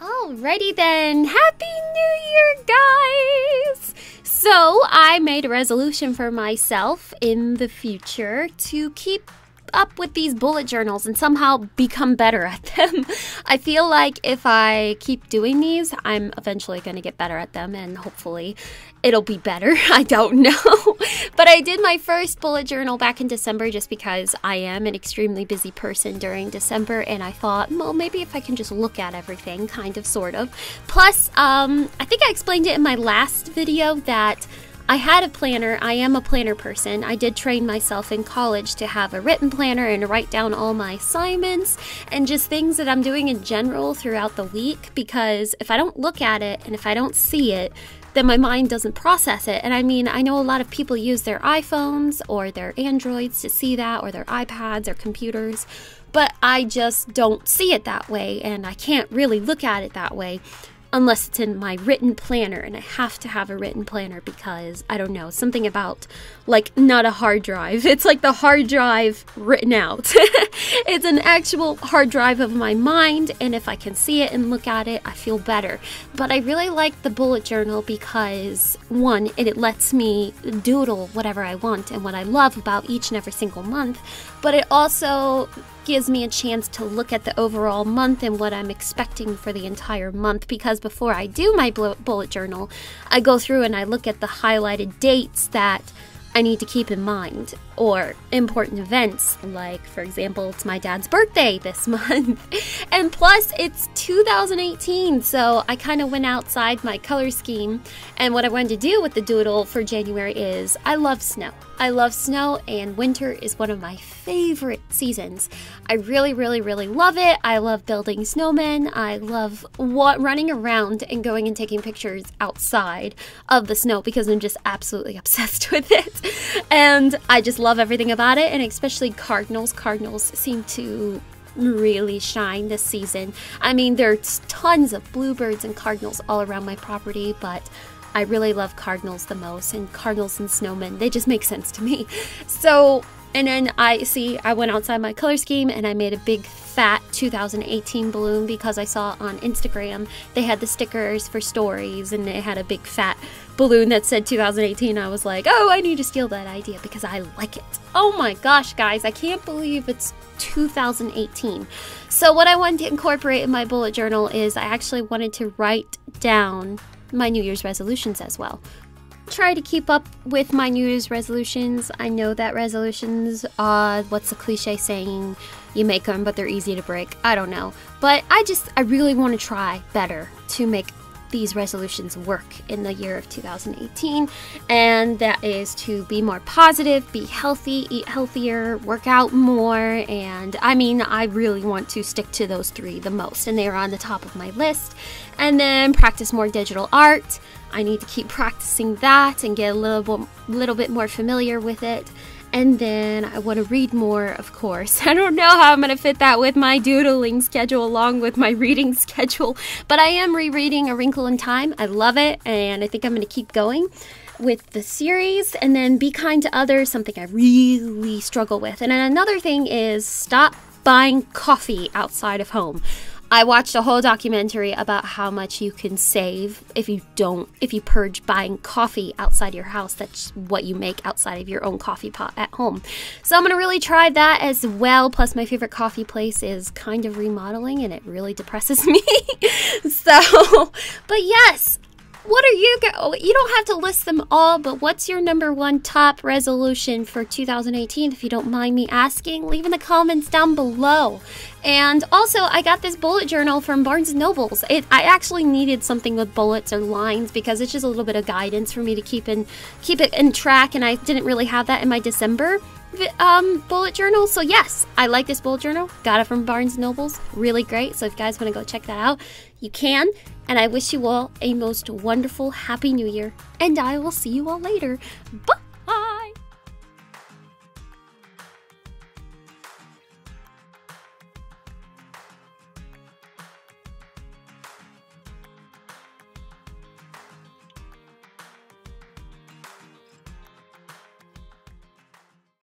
Alrighty then, Happy New Year, guys! So, I made a resolution for myself in the future to keep up with these bullet journals and somehow become better at them. I feel like if I keep doing these, I'm eventually going to get better at them and hopefully it'll be better. I don't know. But I did my first bullet journal back in December just because I am an extremely busy person during December, and I thought, well, maybe if I can just look at everything, kind of, sort of. Plus, I think I explained it in my last video that I had a planner. I am a planner person. I did train myself in college to have a written planner and write down all my assignments and just things that I'm doing in general throughout the week, because if I don't look at it and if I don't see it, then my mind doesn't process it. And I mean, I know a lot of people use their iPhones or their Androids to see that, or their iPads or computers, but I just don't see it that way, and I can't really look at it that way. Unless it's in my written planner, and I have to have a written planner because, I don't know, something about, like, not a hard drive. It's like the hard drive written out. It's an actual hard drive of my mind, and if I can see it and look at it, I feel better. But I really like the bullet journal because, one, it lets me doodle whatever I want and what I love about each and every single month, but it also gives me a chance to look at the overall month and what I'm expecting for the entire month, because before I do my bullet journal, I go through and I look at the highlighted dates that I need to keep in mind, or important events, like, for example, it's my dad's birthday this month. And plus, it's 2018, so I kind of went outside my color scheme, and what I wanted to do with the doodle for January is, I love snow. I love snow, and winter is one of my favorite seasons. I really, really, really love it. I love building snowmen. I love running around and going and taking pictures outside of the snow because I'm just absolutely obsessed with it. And I just love everything about it, and especially cardinals. Cardinals seem to really shine this season. I mean, there's tons of bluebirds and cardinals all around my property, but I really love cardinals the most, and cardinals and snowmen, they just make sense to me. So, and then I went outside my color scheme and I made a big fat 2018 balloon because I saw on Instagram they had the stickers for stories and they had a big fat balloon that said 2018. I was like, oh, I need to steal that idea because I like it. Oh my gosh, guys, I can't believe it's 2018. So what I wanted to incorporate in my bullet journal is I actually wanted to write down my New Year's resolutions as well. Try to keep up with my New Year's resolutions. I know that resolutions are, what's the cliche saying? You make them, but they're easy to break. I don't know. But I really want to try better to make these resolutions work in the year of 2018, and that is to be more positive, be healthy, eat healthier, work out more, and I mean, I really want to stick to those three the most, and they are on the top of my list. And then practice more digital art. I need to keep practicing that and get a little bit more familiar with it. And then I want to read more, of course. I don't know how I'm going to fit that with my doodling schedule along with my reading schedule, but I am rereading A Wrinkle in Time. I love it, and I think I'm going to keep going with the series. And then be kind to others, something I really struggle with. And then another thing is stop buying coffee outside of home. I watched a whole documentary about how much you can save if you purge buying coffee outside your house. That's what you make outside of your own coffee pot at home. So I'm going to really try that as well. Plus, my favorite coffee place is kind of remodeling, and it really depresses me. So, but yes. What are you don't have to list them all, but what's your number one top resolution for 2018? If you don't mind me asking, leave in the comments down below. And also, I got this bullet journal from Barnes & Noble's. I actually needed something with bullets or lines because it's just a little bit of guidance for me to keep it in track, and I didn't really have that in my December bullet journal. So yes, I like this bullet journal. Got it from Barnes & Noble's. Really great. So if you guys want to go check that out, you can. And I wish you all a most wonderful, happy new year. And I will see you all later. Bye!